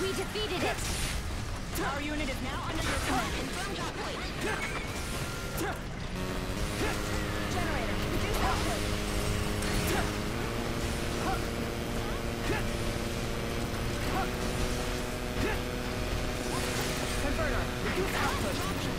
We defeated it! Our unit is now under your command and firmed on point! Generator, reduce output! Converter, reduce output!